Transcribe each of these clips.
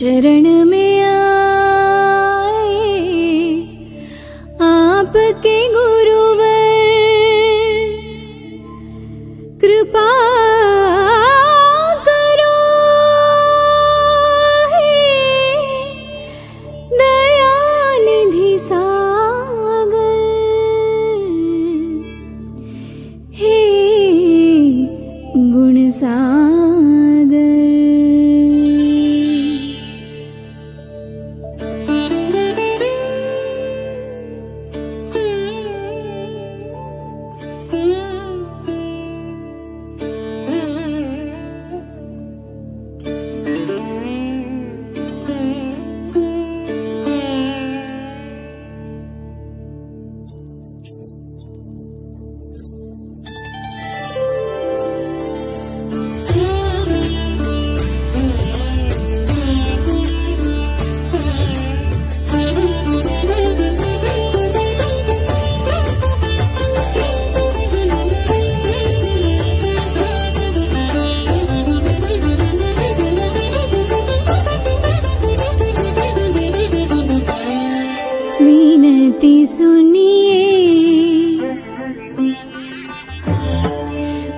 शरण में आए आपके गुरुवर, कृपा करो हे दयानिधि सागर, हे गुण सागर।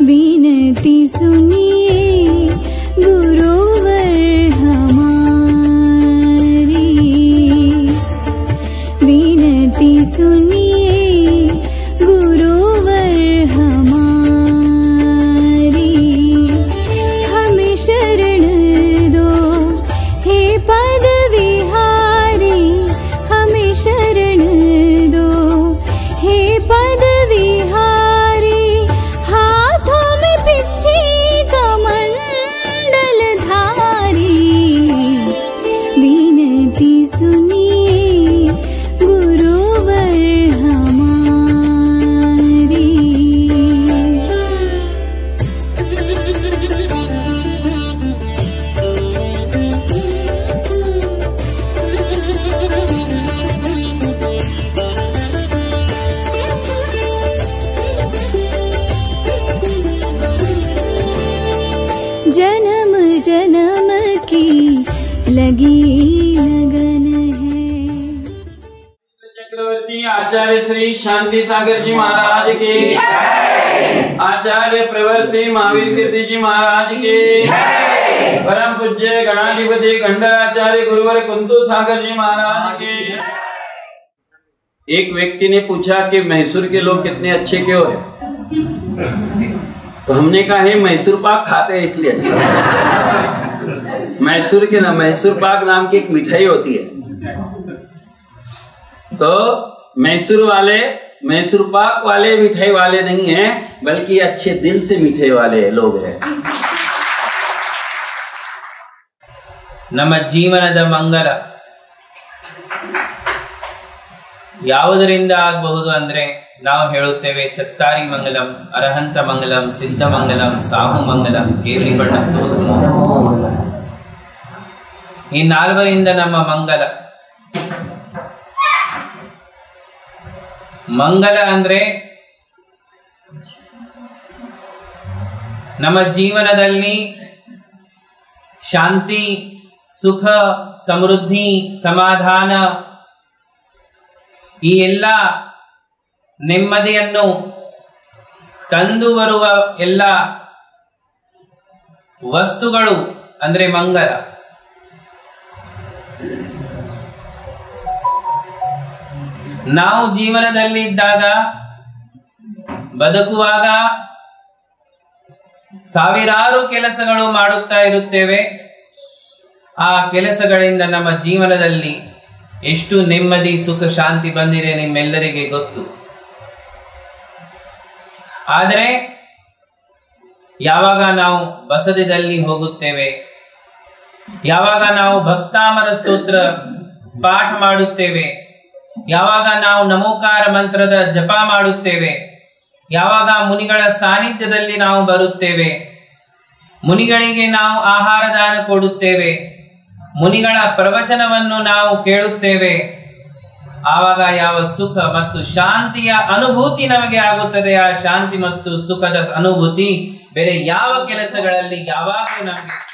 विनती सुनिए गुरुवर हमारी, विनती सुनिए गुरुवर हमारी। हमें शरण दो हे पद विहारी, हमें शरण दो हे पद विहारी। जन्म जन्म की लगी लगन है। चक्रवर्ती आचार्य श्री शांति सागर जी महाराज के, आचार्य प्रवर श्री महावीर कीर्ति जी महाराज के, परम पूज्य गणाधिपति खंडराचार्य गुरुवर कुंतु सागर जी महाराज के। एक व्यक्ति ने पूछा कि मैसूर के लोग कितने अच्छे क्यों है, तो हमने कहा है मैसूर पाक खाते हैं इसलिए अच्छा। मैसूर के नाम मैसूर पाक नाम की एक मिठाई होती है, तो मैसूर वाले मैसूर पाक वाले मिठाई वाले नहीं हैं, बल्कि अच्छे दिल से मिठाई वाले लोग हैं। नम जीवनद मंगल ಯಾವುದರಿಂದ ಆಗಬಹುದು ಅಂದ್ರೆ ನಾವು ಹೇಳುತ್ತೇವೆ ಚತ್ತಾರಿ ಮಂಗಲಂ, ಅರಹಂತ ಮಂಗಲಂ, ಸಿದ್ಧ ಮಂಗಲಂ, ಸಾಹು ಮಂಗಲಂ, ಕೇರಿ ಬಣ್ಣ, ಈ ನಾಲ್ವರಿಂದ ನಮ್ಮ ಮಂಗಲ। ಮಂಗಲ ಅಂದ್ರೆ ನಮ್ಮ ಜೀವನದಲ್ಲಿ ಶಾಂತಿ, ಸುಖ, ಸಮೃದ್ಧಿ, ಸಮಾಧಾನ, ಈ ಎಲ್ಲ ನೆಮ್ಮದಿಯನ್ನು ತಂದು ಬರುವ ಎಲ್ಲ ವಸ್ತುಗಳು ಅಂದ್ರೆ ಮಂಗಲ। ನಾವು ಜೀವನದಲ್ಲಿ ಇದ್ದಾಗ, ಬದುಕುವಾಗ ಸಾವಿರಾರು ಕೆಲಸಗಳು ಮಾಡುತ್ತಾ ಇರುತ್ತೇವೆ, ಆ ಕೆಲಸಗಳಿಂದ ನಮ್ಮ ಜೀವನದಲ್ಲಿ ಎಷ್ಟು ನೆಮ್ಮದಿ, ಸುಖ, ಶಾಂತಿ ಬಂದಿದೆ ನಿಮ್ಮೆಲ್ಲರಿಗೆ ಗೊತ್ತು। ಆದರೆ ಯಾವಾಗ ನಾವು ಬಸದಿದಲ್ಲಿ ಹೋಗುತ್ತೇವೆ, ಯಾವಾಗ ನಾವು ಭಕ್ತಾಮರ ಸ್ತೋತ್ರ ಪಾಠ ಮಾಡುತ್ತೇವೆ, ಯಾವಾಗ ನಾವು ನಮೋಕಾರ ಮಂತ್ರದ ಜಪ ಮಾಡುತ್ತೇವೆ, ಯಾವಾಗ ಮುನಿಗಳ ಸಾನ್ನಿಧ್ಯದಲ್ಲಿ ನಾವು ಬರುತ್ತೇವೆ, ಮುನಿಗಳಿಗೆ ನಾವು ಆಹಾರ ದಾನ ಕೊಡುತ್ತೇವೆ, ಮುನಿಗಳ ಪ್ರವಚನವನ್ನು ನಾವು ಕೇಳುತ್ತೇವೆ, ಆವಾಗ ಯಾವ ಸುಖ ಮತ್ತು ಶಾಂತಿಯ ಅನುಭೂತಿ ನಮಗೆ ಆಗುತ್ತದೆ, ಆ ಶಾಂತಿ ಮತ್ತು ಸುಖದ ಅನುಭೂತಿ ಬೇರೆ ಯಾವ ಕೆಲಸಗಳಲ್ಲಿ ಯಾವಾಗಲೂ ನಮಗೆ